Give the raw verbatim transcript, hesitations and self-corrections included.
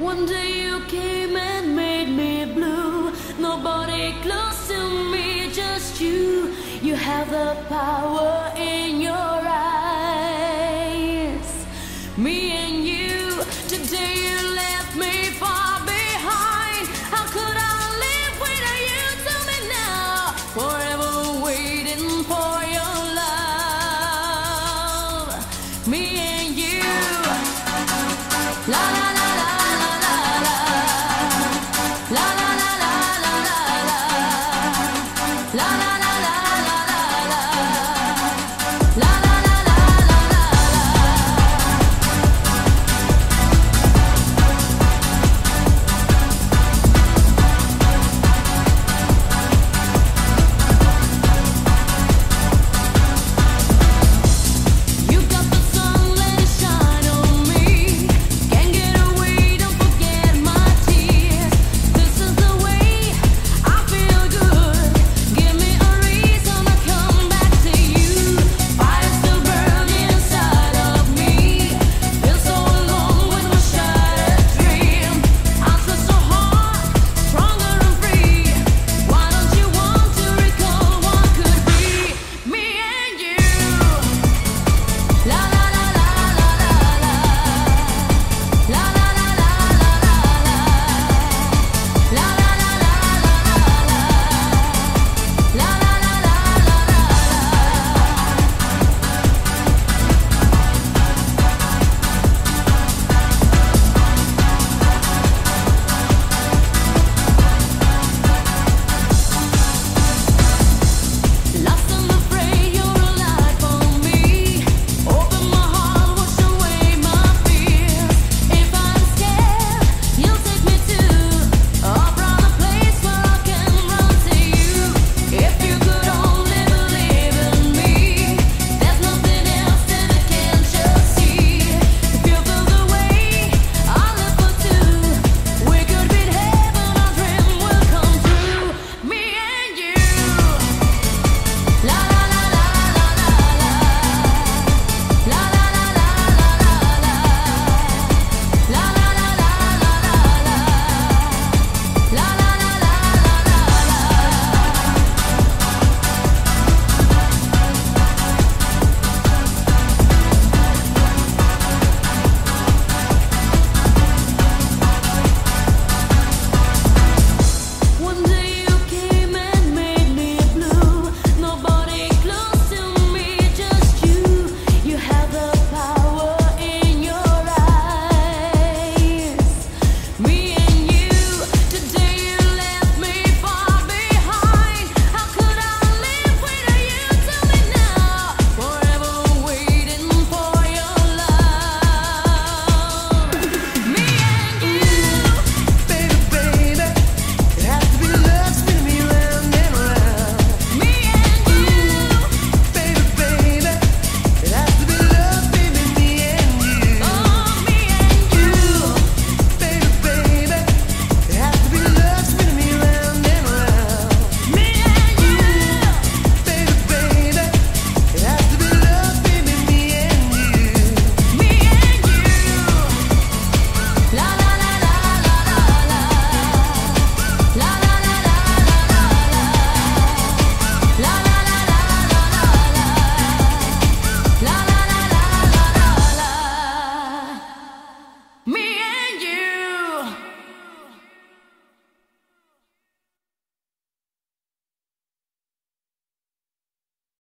One day you came and made me blue. Nobody close to me, just you. You have the power in your